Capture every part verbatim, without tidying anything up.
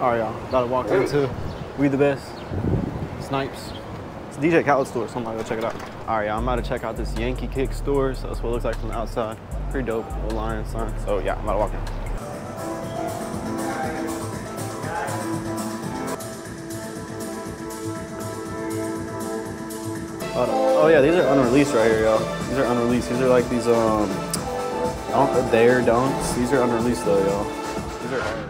All right, y'all. About to walk into We The Best, Snipes. It's a D J Khaled store, so I'm gonna go check it out. All right, y'all. I'm about to check out this Yankee Kick store. So that's what it looks like from the outside. Pretty dope. Little lion sign. So yeah, I'm about to walk in. Oh yeah, these are unreleased right here, y'all. These are unreleased. These are like these um, don't there don'ts. These are unreleased though, y'all. These are. Hard.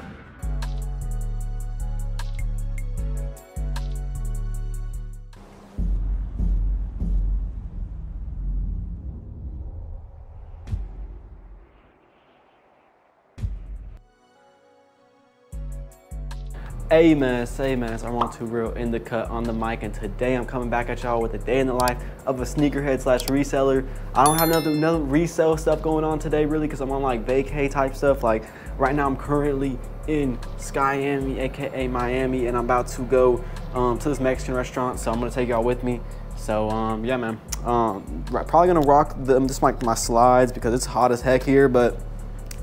Hey man, say man, I want to real in the cut on the mic, and today I'm coming back at y'all with a day in the life of a sneakerhead slash reseller. I don't have nothing, no resale stuff going on today really, because I'm on like vacay type stuff. Like right now, I'm currently in Skyami, aka Miami, and I'm about to go um, to this Mexican restaurant, so I'm gonna take y'all with me. So um, yeah, man, um, probably gonna rock them. Just like my slides because it's hot as heck here, but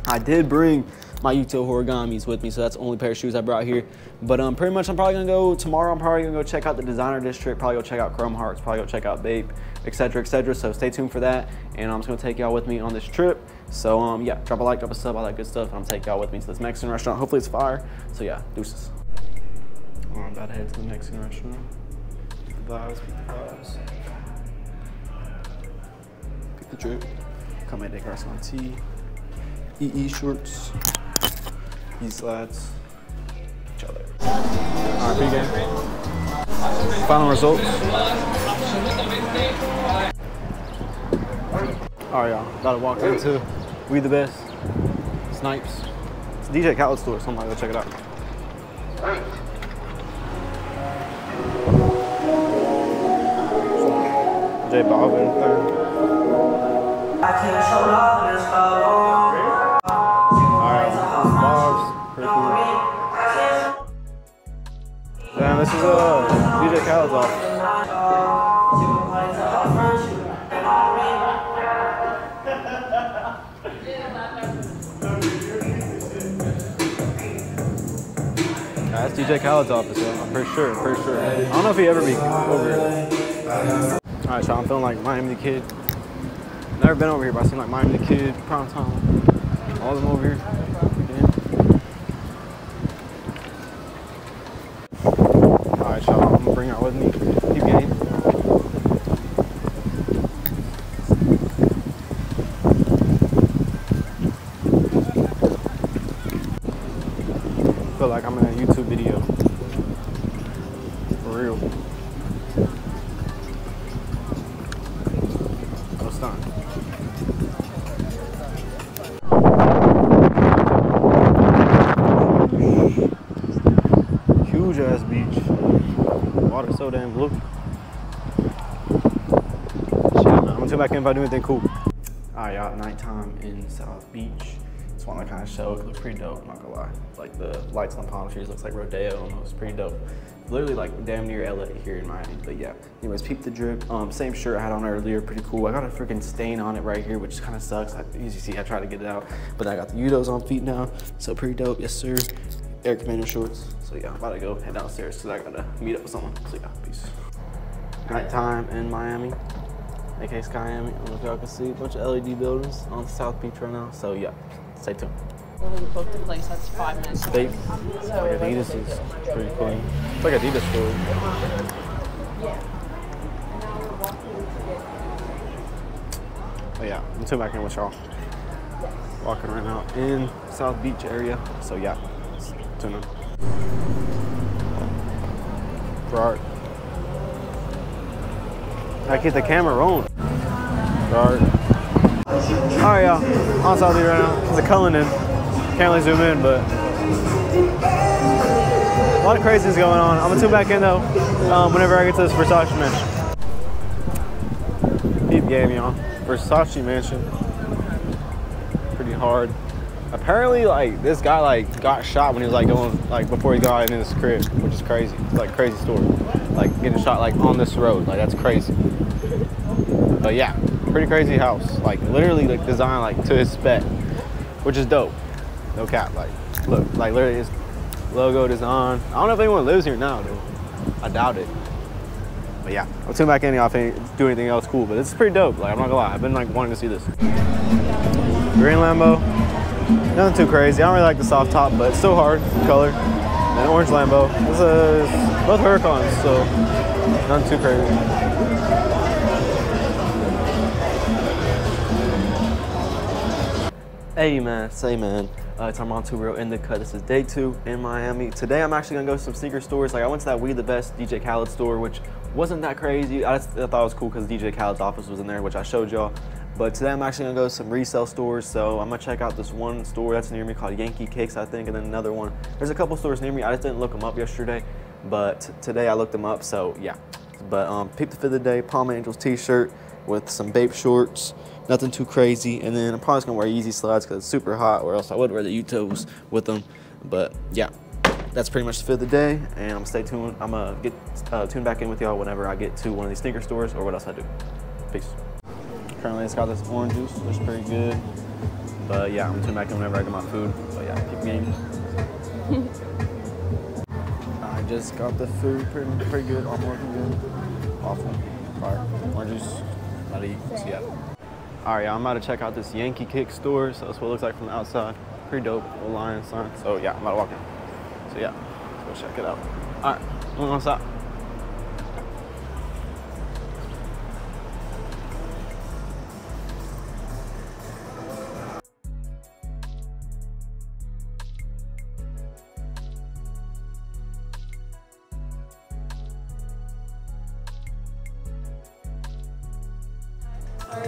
I did bring my YouTube Origamis with me, so that's the only pair of shoes I brought here. But um, pretty much I'm probably gonna go tomorrow, I'm probably gonna go check out the designer district, probably go check out Chrome Hearts, probably go check out Bape, etc, etc, so stay tuned for that. And I'm just gonna take y'all with me on this trip. So um, yeah, drop a like, drop a sub, all that good stuff, and I'm gonna take y'all with me to this Mexican restaurant. Hopefully it's fire, so yeah, deuces. Oh, I'm about to head to the Mexican restaurant. Get the vibes, get the vibes. Get the drip. Come in, take us on tea. E E shorts. These lads, each other. All right, big game. Final results. All right, y'all. About to walk into We The Best, Snipes. It's a D J Khaled store, so I'm gonna go check it out. J Bob. I can't show love in this club. Damn, this is uh, D J Khaled's office. That's D J Khaled's office, yeah, for sure, for sure. I don't know if he ever be over here. Alright, so I'm feeling like Miami the Kid. Never been over here, but I seem like Miami the Kid, Prom Tom, all of them over here. With me, keep game. Feel like I'm in a YouTube video. For real. No stunt. Huge ass beach. Water so damn blue. Shit, man. I'm gonna come back in if I do anything cool. Alright, y'all. Nighttime in South Beach. Just want to kind of show. It looks pretty dope. I'm not gonna lie. Like the lights on the palm trees looks like rodeo almost. Pretty dope. Literally like damn near L A here in Miami. But yeah. Anyways, peep the drip. Um, same shirt I had on earlier. Pretty cool. I got a freaking stain on it right here, which kind of sucks. As you see, I try to get it out, but I got the U-Tos on feet now. So pretty dope. Yes, sir. Air Commander shorts. So yeah, I'm about to go head downstairs because I gotta meet up with someone. So yeah, peace. Nighttime in Miami, aka Skyami. I don't know if y'all can see a bunch of L E D buildings on South Beach right now. So yeah, stay tuned. We booked the place that's five minutes. State. It's like Adidas is pretty cool. It's like Adidas store. Yeah. But yeah, I'm too back in with y'all. Walking right now in South Beach area. So yeah. Tuna. Brard. I keep the camera rolling. Brard. Alright, y'all. On South Beach right now. It's a Cullinan. Can't really zoom in, but a lot of craziness going on. I'm gonna tune back in though um, whenever I get to this Versace mansion. Peep game, y'all. Versace mansion. Pretty hard. Apparently, like this guy, like got shot when he was like going, like before he got in his crib, which is crazy. It's like crazy story, like getting shot like on this road, like that's crazy. But yeah, pretty crazy house, like literally like designed like to his spec, which is dope. No cap, like look, like literally, it's logo design. I don't know if anyone lives here now, dude. I doubt it. But yeah, I'll tune back in y'all if I do anything else cool, but it's pretty dope. Like, I'm not gonna lie, I've been like wanting to see this. Green Lambo, nothing too crazy. I don't really like the soft top, but it's still hard, it's color. And orange Lambo, this is both Huracans, so nothing too crazy. Hey man, say man. Uh, it's Armand Tubero in the cut. This is day two in Miami. Today I'm actually gonna go to some sneaker stores. Like I went to that We The Best D J Khaled store, which wasn't that crazy. I, just, I thought it was cool because D J Khaled's office was in there, which I showed y'all. But today I'm actually gonna go to some resale stores. So I'm gonna check out this one store that's near me called Yankee Cakes, I think, and then another one. There's a couple stores near me. I just didn't look them up yesterday, but today I looked them up, so yeah. But um, peep the fit of the day, Palm Angels t-shirt with some Bape shorts. Nothing too crazy. And then I'm probably just gonna wear Yeezy Slides because it's super hot, or else I would wear the U-Tos with them. But yeah, that's pretty much the fit of the day. And I'm stay tuned. I'm gonna get uh, tuned back in with y'all whenever I get to one of these sneaker stores or what else I do. Peace. Currently it's got this orange juice, which is pretty good. But yeah, I'm tuned back in whenever I get my food. But yeah, keep gaming. I just got the food, pretty, pretty good. I'm working good. Awful. Fire. Orange juice. Not to eat. So yeah. All right, I'm about to check out this Yankee Kick store. So that's what it looks like from the outside. Pretty dope, little lion sign. So yeah, I'm about to walk in. So yeah, let's go check it out. All right, I'm gonna stop. Oh,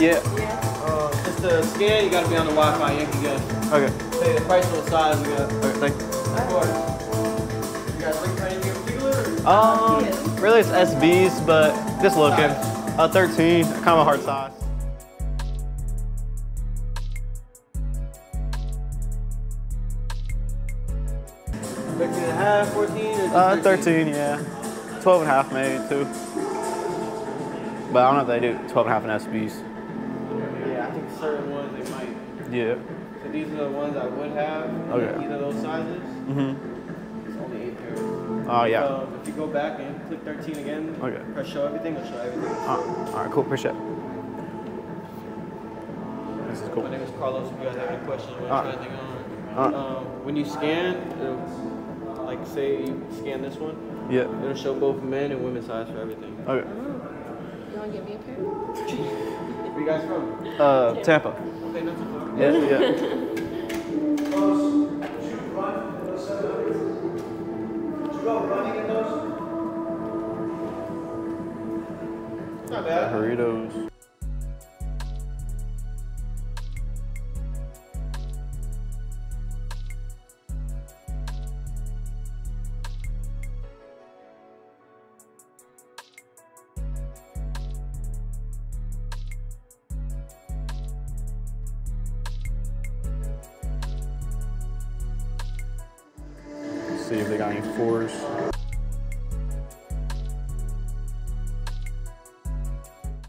yeah. yeah. Uh, just to scan, you gotta be on the Wi-Fi. You can get. Okay. Say the price of the size you got. Okay, thank you. Of course. You guys looking for anything in particular? Um, really, it's S Vs, but just looking. A uh, thirteen, kind of a hard size. thirteen and a half, fourteen. Uh, thirteen, yeah. twelve and a half, maybe too. But I don't know if they do twelve and a half in S Vs. Yeah, I think certain ones they might. Yeah. So these are the ones I would have. Okay. Either of those sizes. Mm-hmm. It's only eight pairs. Oh, yeah. So if you go back and click thirteen again, okay. Press show everything, it'll show everything. Oh, all right, cool. Appreciate it. This is cool. My name is Carlos. If you guys have any questions, you want to try anything on. All right. Um, when you scan, it'll, like, say you scan this one. Yeah. It'll show both men and women's size for everything. Okay. You want to get me a pair? Where are you guys from? Uh, Tampa. Okay, not too far. Yeah, yeah. Not bad. Burritos. See if they got any fours.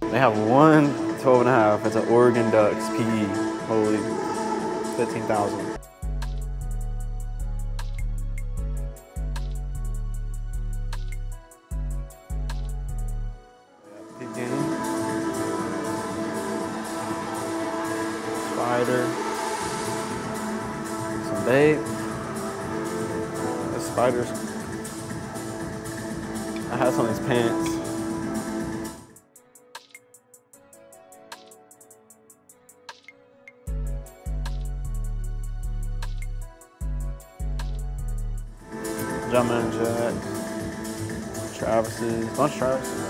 They have one twelve and a half. It's an Oregon Ducks P E. Holy, fifteen thousand. Spider. Some bait. Spiders. I have some of these pants. Jumpman Jack. Travis's. Bunch of Travis's.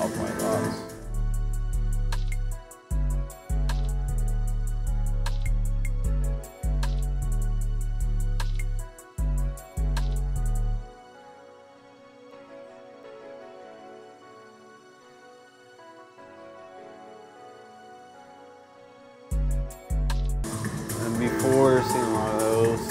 Off my box. Before seeing a lot of those.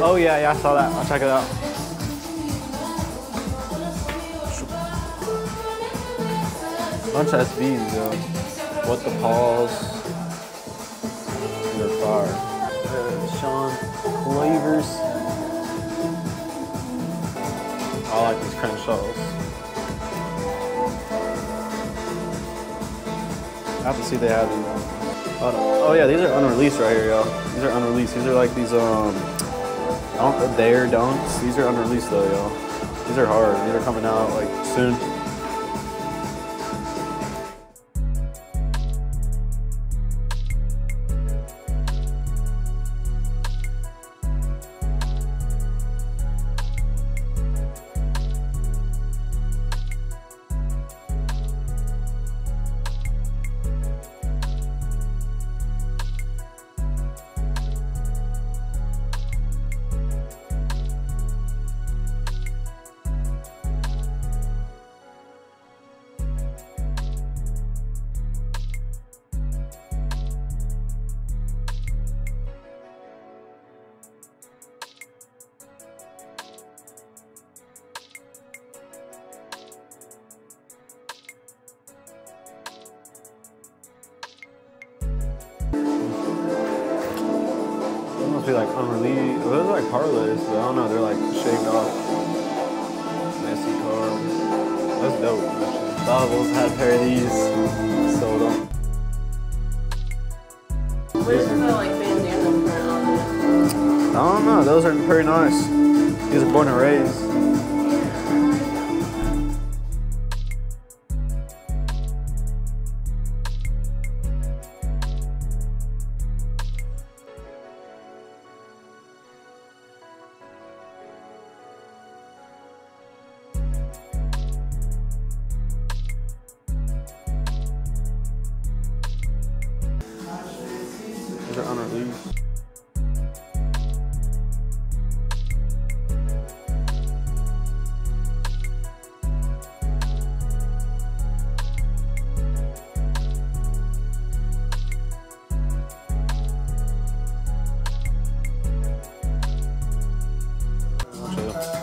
Oh yeah, yeah, I saw that. I'll check it out. Bunch of S Vs, yo. What the Pauls? They're far. Uh, Sean Clavers. I like these Crenshaws. I have to see they have them now. Oh, no. Oh yeah, these are unreleased right here, y'all. These are unreleased. These are like these um, don't there don'ts. These are unreleased though, y'all. These are hard. These are coming out like soon. Like unreleased, those are like parlays, but I don't know, they're like shaved off. Messy car. That's dope, actually. Davos had a pair of these, sold them. Where's the like bandana print on them? I don't know, those are pretty nice. These are born and raised.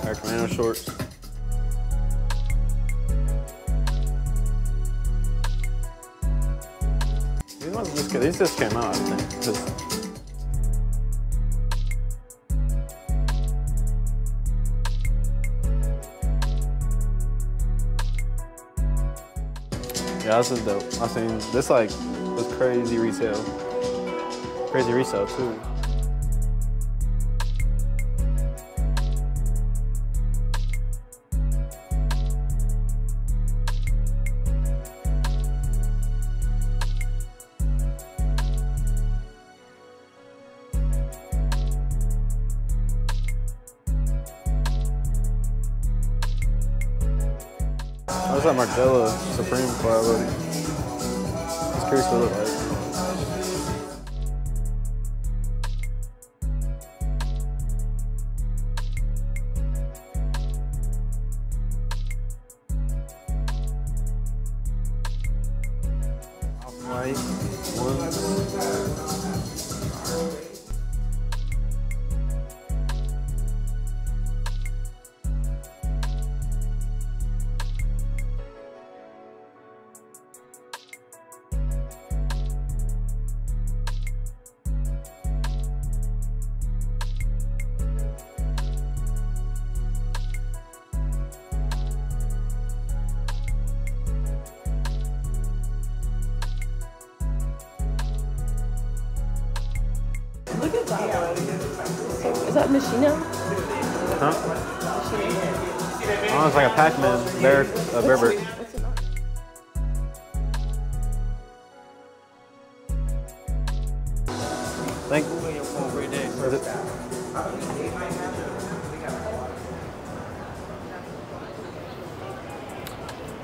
Air Commander shorts. These ones just, these just came out, I think. Just yeah, this is dope. I seen this like was crazy resale, crazy resale too. That's like Margiela Supreme collab. I was curious what it looked like. Off-white ones. Is that Machina? Huh? Machina. Oh, it's like a Pac-Man. Bear, a bear bird. Thank you. Is it?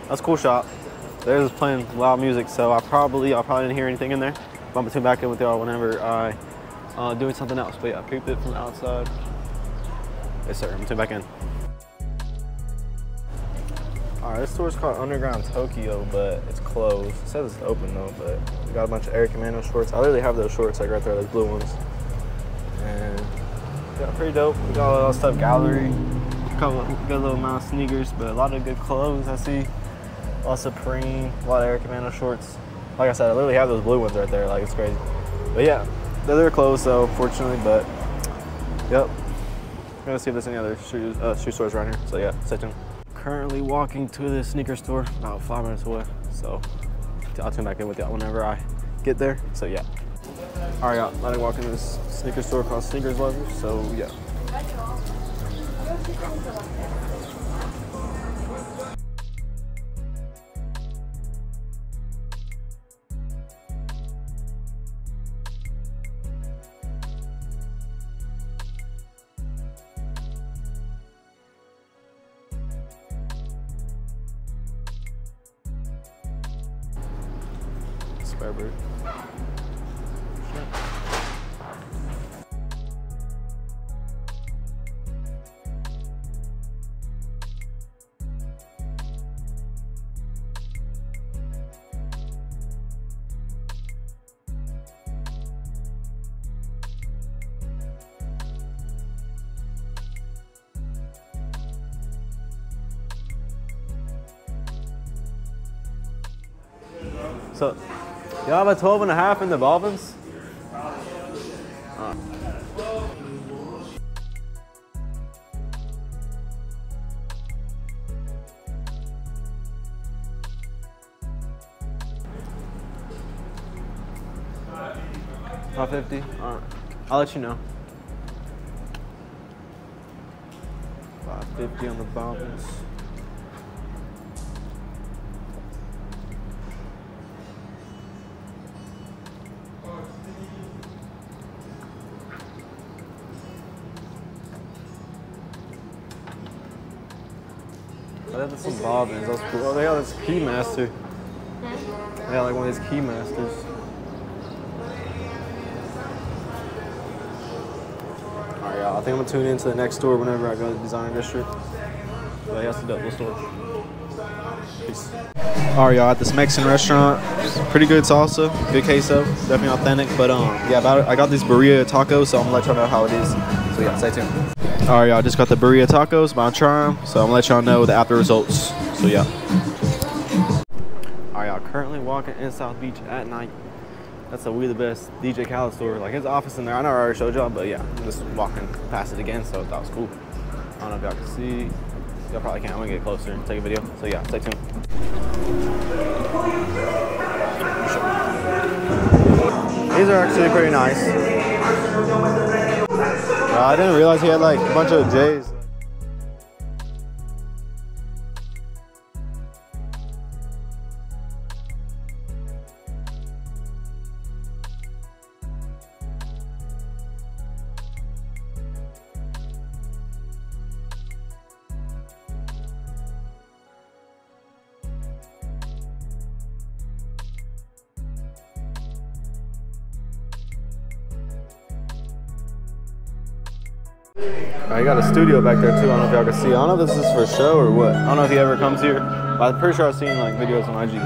That's a cool shop. They're just playing loud music, so I probably, I probably didn't hear anything in there. But I'm gonna tune back in with y'all whenever I. Uh, doing something else, but yeah, I peeped it from the outside. Yes sir, I'm gonna turn back in. Alright, this store's called Underground Tokyo, but it's closed. It says it's open though, but we got a bunch of Eric Emanuel shorts. I literally have those shorts like right there, those blue ones. And Yeah, pretty dope. We got all that stuff, Gallery. Couple good little amount of sneakers, but a lot of good clothes I see. A lot of Supreme, a lot of Eric Emanuel shorts. Like I said, I literally have those blue ones right there. Like, it's crazy. But yeah, they're closed, so fortunately, but yep. We're gonna see if there's any other shoes, uh, shoe stores around here. So yeah, stay tuned. Currently walking to the sneaker store, about five minutes away. So I'll tune back in with y'all whenever I get there. So yeah. All right, y'all. Now I walk into this sneaker store called Sneakers Lovers. So yeah. Sure. So you have a twelve and a half in the Balvins? Uh. five fifty? Alright. I'll let you know. five fifty on the Balvins. Some bobbins, that's cool. Oh, they got this Keymaster. They got like one of these Keymasters. All right, y'all. I think I'm gonna tune into the next store whenever I go to the Designer District. But that's the double store. Peace. All right, y'all. At this Mexican restaurant, pretty good salsa, good queso, definitely authentic. But um, yeah, about, I got these burrito tacos, so I'm gonna let y'all know how it is. So yeah, stay tuned. All right, y'all, just got the burrito tacos, but I'm trying them, so I'm gonna let y'all know the after results. So yeah. All right, y'all, currently walking in South Beach at night. That's a We The Best D J Khaled store. Like, his office in there, I know I already showed y'all, but yeah, I'm just walking past it again, so that was cool. I don't know if y'all can see. Y'all probably can't. I'm gonna get closer and take a video. So yeah, stay tuned. These are actually pretty nice. Uh, I didn't realize he had like a bunch of J's. I got a studio back there too. I don't know if y'all can see. I don't know if this is for show or what. I don't know if he ever comes here. But I'm pretty sure I've seen like videos on I G.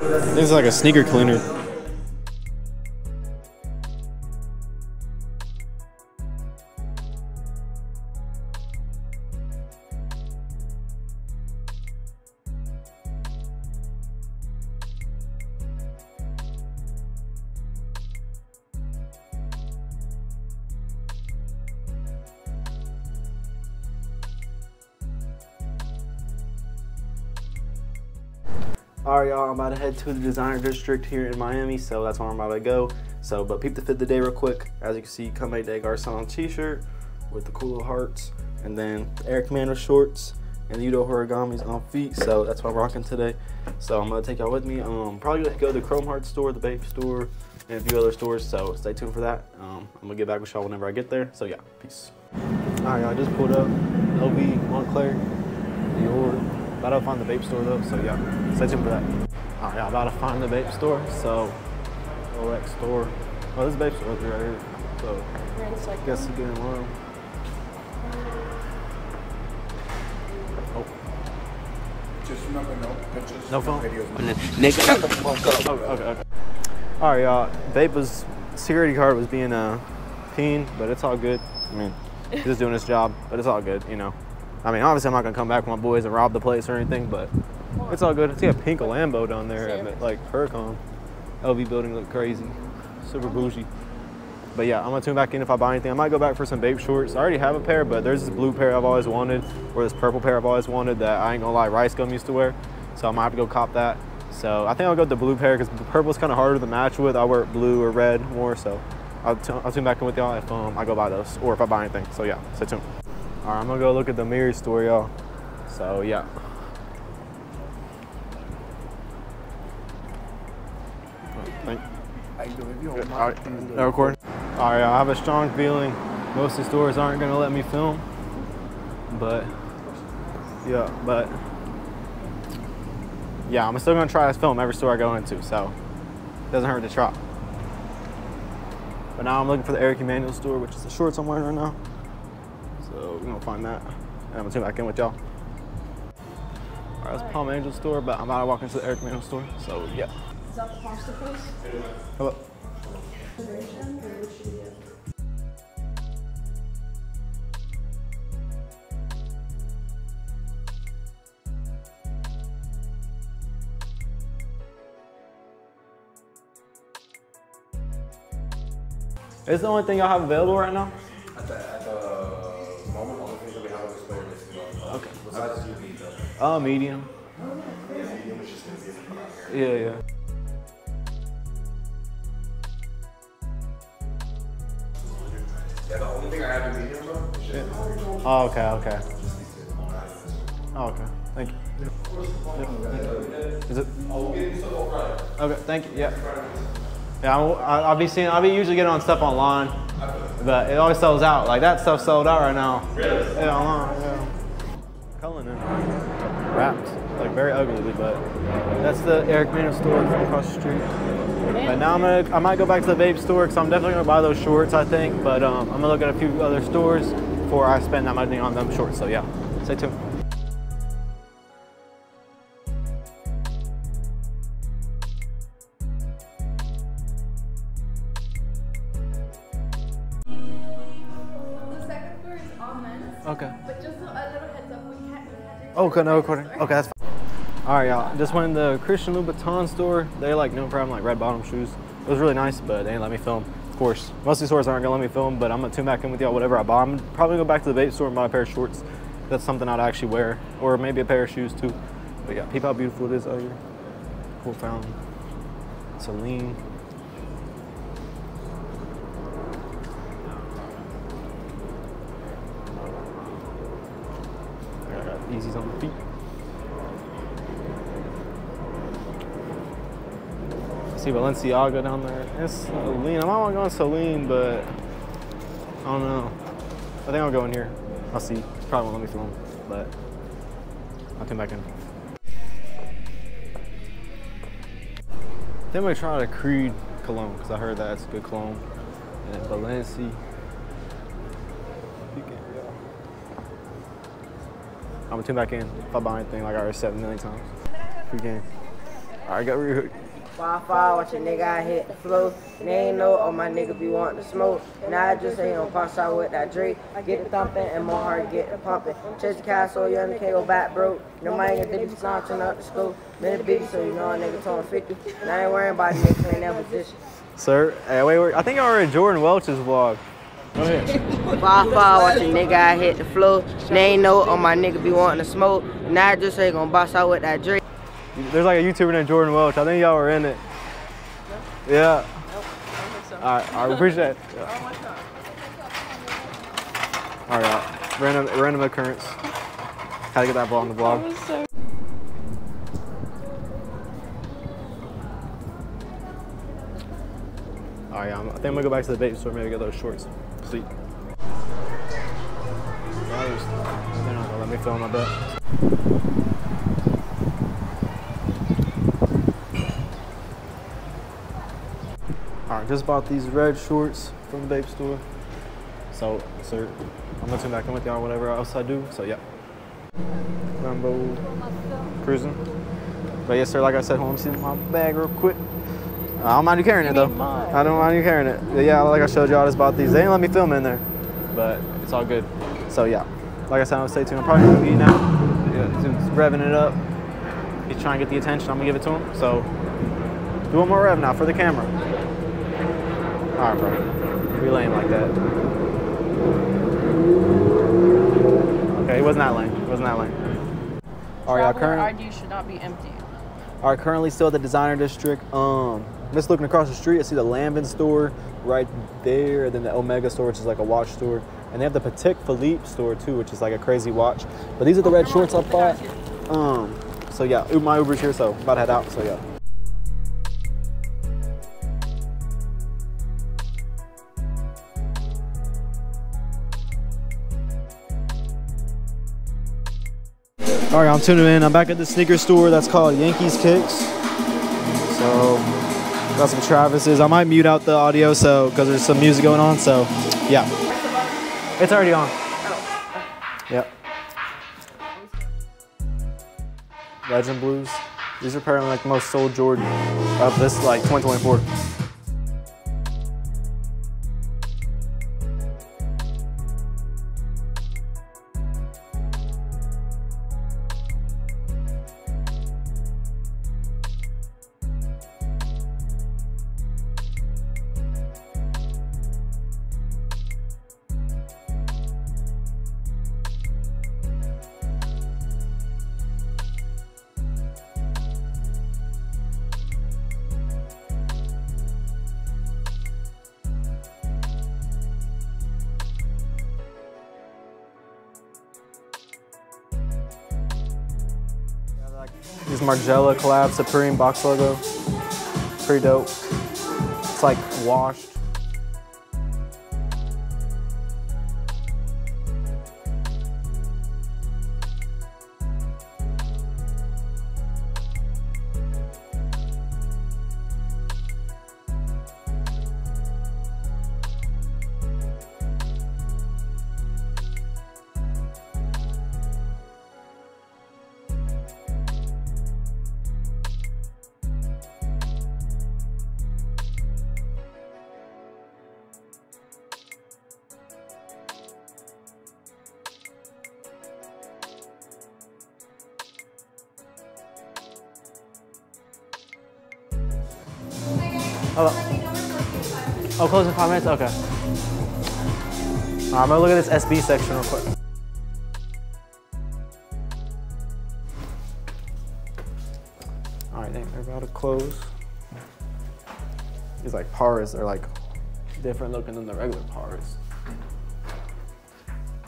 I think it's like a sneaker cleaner. Alright, y'all, I'm about to head to the Designer District here in Miami, so that's where I'm about to go. So, but peep the fit of the day real quick. As you can see, Comme des Garçons t-shirt with the cool little hearts, and then the Air Commander shorts and the U-Tos Origamis on feet. So that's what I'm rocking today. So I'm gonna take y'all with me. Um, probably gonna go to the Chrome Hearts store, the Bape store, and a few other stores. So stay tuned for that. Um, I'm gonna get back with y'all whenever I get there. So yeah, peace. Alright, y'all, just pulled up L V Montclair, Dior. About to find the Bape store though, so yeah, stay tuned for that. Alright, I'm about to find the Bape store, so O X store, Oh, this Bape smoker right here. So, I guess we're getting along. Oh. Just remember, no pictures. No phone? No videos. Shut the fuck up. Okay, okay, okay. All right, y'all. Bape was, security guard was being a peen, but it's all good. I mean, he's just doing his job, but it's all good, you know. I mean, obviously, I'm not going to come back with my boys and rob the place or anything, but it's all good. I see a pink Lambo down there at, like, Huracán. L V building looked crazy. Super bougie. But yeah, I'm going to tune back in if I buy anything. I might go back for some Bape shorts. I already have a pair, but there's this blue pair I've always wanted, or this purple pair I've always wanted that I ain't going to lie, Rice Gum used to wear. So I might have to go cop that. So I think I'll go with the blue pair because the purple's kind of harder to match with. I wear blue or red more, so I'll, I'll tune back in with y'all if um, I go buy those or if I buy anything. So yeah, stay tuned. All right, I'm going to go look at the mirror store, y'all. So yeah. Thank you. All right, record. All right, I have a strong feeling most of the stores aren't gonna let me film, but yeah, but yeah, I'm still gonna try to film every store I go into, so it doesn't hurt to try. But now I'm looking for the Eric Emanuel store, which is the shorts I'm wearing right now. So we're gonna find that, and I'm gonna tune back in with y'all. All right, that's the Palm Angels store, but I'm about to walk into the Eric Emanuel store, so yeah. Is that the pasta place? Hello. Is the only thing y'all have available right now? At the, at the moment, all the things that we have on display are basically all. Okay. What size do you need though? Uh, medium. Yeah, medium is just gonna be a here. Yeah, yeah. Yeah, the only thing I have in medium though is just. Oh, okay, okay. Oh, okay. Thank you. Yeah. Is it? Okay, thank you. Yeah. Yeah, I, I'll be seeing, I'll be usually getting on stuff online, but it always sells out. Like that stuff sold out right now. Really? Yeah, online, yeah. Cullinan. Wrapped. Like very ugly, but that's the Eric Emanuel store from across the street. But now I'm gonna, I might go back to the Bape store because I'm definitely gonna buy those shorts, I think. But um, I'm gonna look at a few other stores before I spend that money on them shorts. So yeah, stay tuned. The second floor is all men's. Okay. But just a little heads up, we can't. Okay, no recording. Okay, that's fine. All right, y'all, just went in the Christian Louboutin store. They like no problem, like red bottom shoes. It was really nice, but they didn't let me film. Of course, most of these stores aren't gonna let me film, but I'm gonna tune back in with y'all whatever I buy. I'm probably gonna go back to the Bape store and buy a pair of shorts. That's something I'd actually wear, or maybe a pair of shoes too. But yeah, peep how beautiful it is out here. Cool fountain, Celine. I got Yeezys on the feet. See Balenciaga down there. It's Celine. I might want to go on Celine, but I don't know. I think I'll go in here. I'll see. Probably won't let me film, but I'll come back in. Then we try the Creed cologne because I heard that's a good cologne. And Balenci. I'm gonna tune back in if I buy anything like I already said a million times. Free game. All right, got real. Wi-Fi, watch a nigga, I hit the flow. And they ain't know, oh my nigga be wanting to smoke. Now I just ain't on pop shot with that Drake. Get the thumping and my heart get the pumping. Chase the castle, young can't go back, bro. No mind if they be slouching up the school. Been a bitch, so you know a nigga torn fifty. And I ain't worrying about niggas in that position. Sir, hey, wait, wait, I think I read Jordan Welch's vlog. Go ahead. Wi-Fi, watch a nigga, I hit the flow. And they ain't know, oh my nigga be wanting to smoke. Now I just ain't gonna boss out with that Drake. There's like a YouTuber named Jordan Welch. I think y'all were in it. No. Yeah. Nope, I don't think so. All right, all right, appreciate it. Yeah. All right, random, random occurrence. How to get that ball on the vlog. So all right, I'm, I think I'm gonna go back to the Bape store, maybe get those shorts. Sweet. They're not gonna let me film, I bet. Just bought these red shorts from the Bape store. So, sir, I'm gonna turn back in with y'all whatever else I do. So, yeah. Rumble, cruising. But yes, sir, like I said, home, see my bag real quick. I don't mind you carrying it though. I don't mind you carrying it. But yeah, like I showed y'all, I just bought these. They didn't let me film in there, but it's all good. So yeah, like I said, I'm gonna stay tuned. I'm probably gonna be now. Yeah, dude's revving it up. He's trying to get the attention. I'm gonna give it to him. So do one more rev now for the camera. All right, bro. We lame like that. Okay, he was not lame. He was not lame. All right, y'all. Current I D should not be empty. Are currently still at the designer district. Um, just looking across the street, I see the Lanvin store right there, and then the Omega store, which is like a watch store, and they have the Patek Philippe store too, which is like a crazy watch. But these are the red shorts I bought. Um, so yeah, my Uber's here, so I'm about to head out. So yeah. All right, I'm tuning in. I'm back at the sneaker store that's called Yankee Kicks. So, got some Travis's. I might mute out the audio so because there's some music going on. So, yeah, it's already on. Oh. Yep. Legend Blues. These are apparently like the most sold Jordan of this like twenty twenty-four. These Margiela collab Supreme box logo. Pretty dope. It's like washed. Hello. Oh, close in five minutes? Okay. All right, I'm gonna look at this S B section real quick. All right, they're about to close. These like paras are like different looking than the regular paras.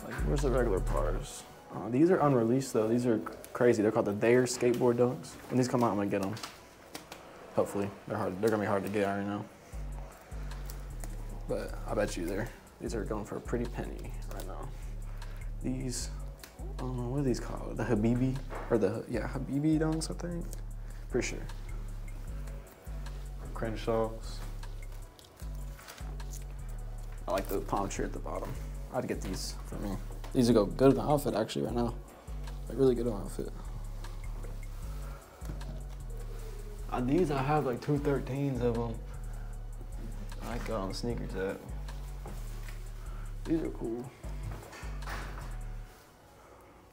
Like, where's the regular paras? Oh, these are unreleased though. These are crazy. They're called the Dare Skateboard Dunks. When these come out, I'm gonna get them. Hopefully, they're hard. They're gonna be hard to get right now, but I bet you they're. These are going for a pretty penny right now. These, I don't know what are these called? The Habibi or the yeah Habibi dunks, I think. Pretty sure. Crenshaw's. I like the palm tree at the bottom. I'd get these for me. These would go good with the outfit actually right now. Like really good outfit. Uh, these I have like two thirteens of them. I got on the sneakers at. These are cool.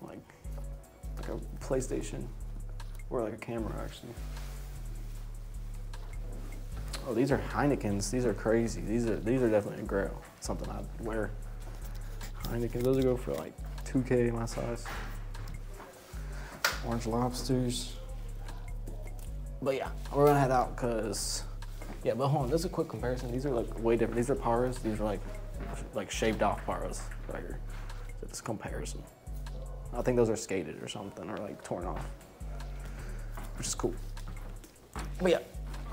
Like, like a PlayStation or like a camera actually. Oh, these are Heinekens. These are crazy. These are these are definitely a grail. Something I'd wear. Heinekens. Those would go for like two K my size. Orange Lobsters. But yeah, we're gonna head out because, yeah, but hold on, this is a quick comparison. These are like way different. These are paras, these are like like shaved off paras right here. So this comparison. I think those are skated or something or like torn off, which is cool. But yeah,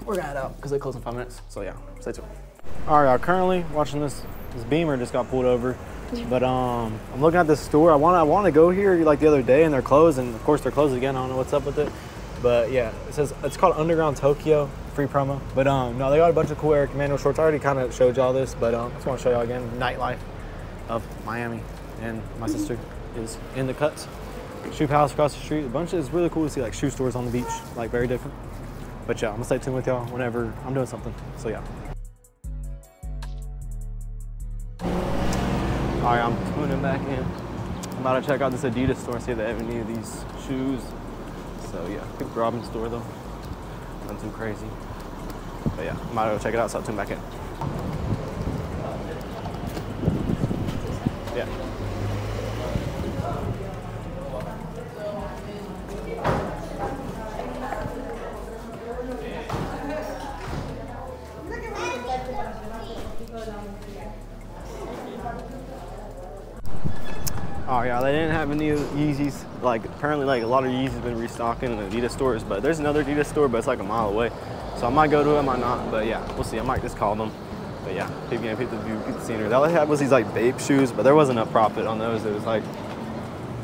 we're gonna head out because they close in five minutes. So yeah, stay tuned. All right, y'all, currently watching this, this Beamer just got pulled over. But um, I'm looking at this store. I wanna, I wanna go here like the other day and they're closed and of course they're closed again. I don't know what's up with it. But yeah, it says, it's called Underground Tokyo. free promo. But um, no, they got a bunch of cool Eric Emanuel shorts. I already kind of showed y'all this, but um, I just want to show y'all again nightlife of Miami. And my sister is in the Cuts. Shoe Palace across the street. A bunch of, it's really cool to see like shoe stores on the beach, like very different. But yeah, I'm gonna stay tuned with y'all whenever I'm doing something. So yeah. All right, I'm tuning back in. I'm about to check out this Adidas store and see if they have any of these shoes. So yeah, I think Robin's store though. Nothing too crazy. But yeah, I'm about to go check it out, so I'll tune back in. Yeah. Oh yeah, they didn't have any Yeezys. Like apparently, like a lot of Yeezys been restocking in Adidas stores, but there's another Adidas store, but it's like a mile away. So I might go to it, I might not. But yeah, we'll see. I might just call them. But yeah, peep game, peep the view, peep the scenery. All I had was these like Bape shoes, but there wasn't a profit on those. It was like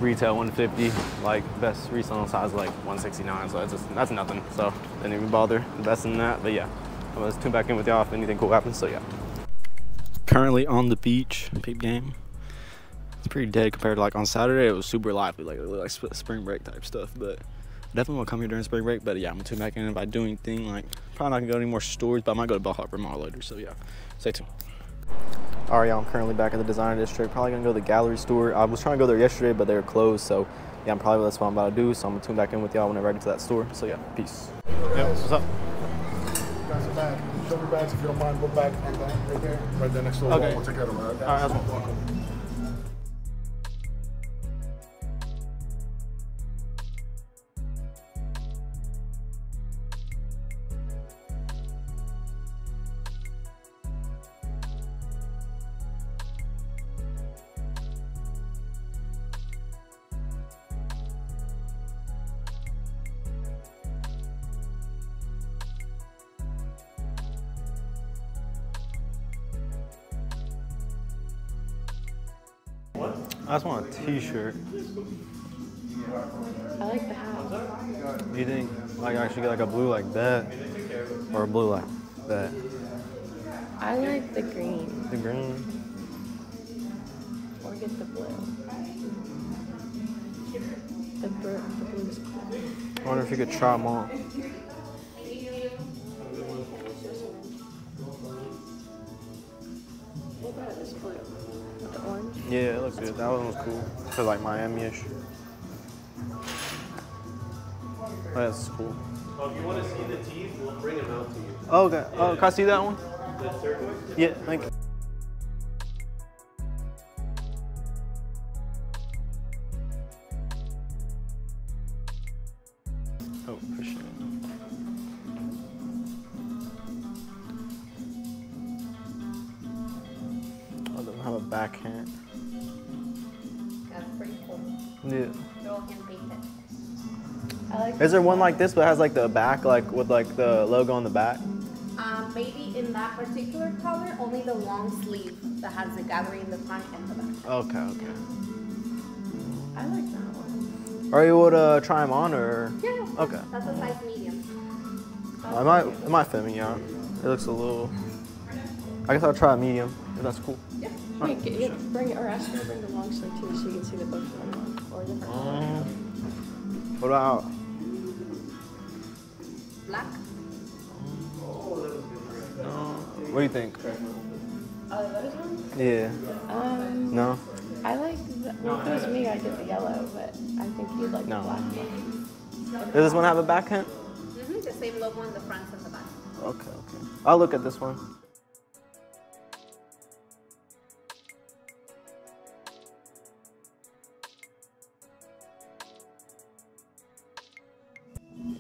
retail one fifty, like best resale size like one sixty-nine. So that's just that's nothing. So didn't even bother investing in that. But yeah, I'm gonna tune back in with y'all if anything cool happens. So yeah. Currently on the beach, peep game. It's pretty dead compared to like on Saturday. It was super lively, like it looked like spring break type stuff. But I definitely won't come here during spring break. But yeah, I'm gonna tune back in if I do anything. Like probably not gonna go to any more stores, but I might go to Bell Harbor Mall later. So yeah, stay tuned. All right, y'all. I'm currently back at the Designer District. Probably gonna go to the Gallery store. I was trying to go there yesterday, but they were closed. So yeah, I'm probably that's what I'm about to do. So I'm gonna tune back in with y'all whenever I get to that store. So yeah, peace. Yo, what's up? Guys are back. Show your bags if you don't mind. Go back and back right there, right there next to the wall. We'll take care of them. All right, that's welcome. I just want a t-shirt. I like the hat. Do you think like I should get like a blue like that or a blue like that? I like the green. The green. Or get the blue. The, blue, the blue is cool. I wonder if you could try them all. What about this blue? The orange? Yeah, it looks good. That one was cool. It's like Miami-ish. Oh, that's cool. Oh, if you want to see the teeth, we'll bring them out to you. Oh, okay. Yeah. Oh, can I see that one? The third one? Yeah, thank you. Oh, for sure. Backhand. That's pretty cool. Yeah. I like Is there one like this, but has like the back, like with like the logo on the back? Um, maybe in that particular color, only the long sleeve that has the gallery in the front and the back. Okay, okay. Yeah. I like that one. Are you able to try them on, or? Yeah. Okay. That's a size medium. That's I might, medium. It might fit me, yeah. It looks a little. I guess I'll try a medium. If that's cool. Yeah. Right, it, sure. Bring it, or ask her to bring the long sleeve too, so you can see the both of them or the front. Um, what about black? No. What do you think? Uh, those ones? Yeah. Um. No. I like. The, well, if it was me, I'd get the yellow, but I think you'd like no. the black one. Does this one have a back hem? Mm-hmm. The same logo on the front and the back. Okay. Okay. I'll look at this one.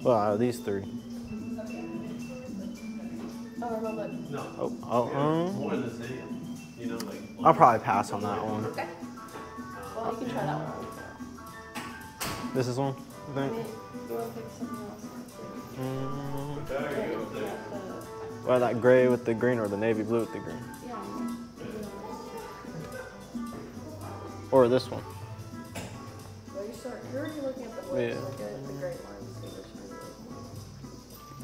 Well, out of these three. Oh, oh, um, I'll probably pass on that one. Okay. Well, you can try that one. This is one, I think. Mm. Well, that gray with the green or the navy blue with the green. Or this one. Well, you're already looking at the blue, so the gray one.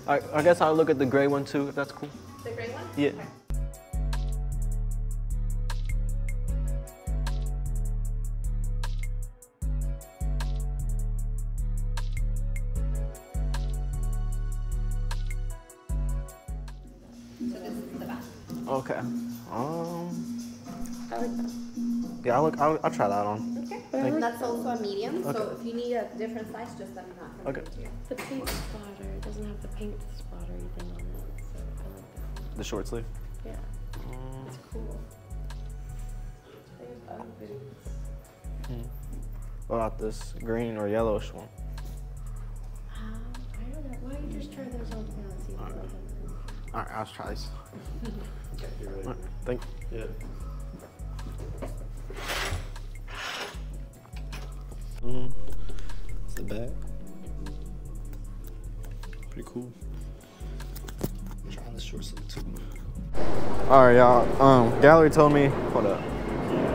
I, I guess I'll look at the gray one too, if that's cool. The gray one? Yeah. Okay. So this is the back. Okay. Um. I like that. Yeah, I'll look. I'll, I'll try that on. Okay. And that's also a medium. Okay. So if you need a different size, just let me know. Okay. The pink splatter doesn't have the pink splatter even on it, so I like that one. The short sleeve. Yeah. Mm. It's cool. There's other boots. Hmm. What about this green or yellowish one? Um, I don't know. Why don't you just try those on and see if you like them? All right, I'll try this. All right, thank you. Yeah. Mm. It's the bag. Pretty cool. I'm trying this short sleeve too. All right, y'all. Um, Gallery told me. Hold up. All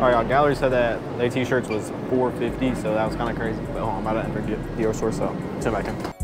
right, y'all. Gallery said that their t-shirts was four fifty, so that was kind of crazy. But oh, I'm about to enter Dior store, so turn back in.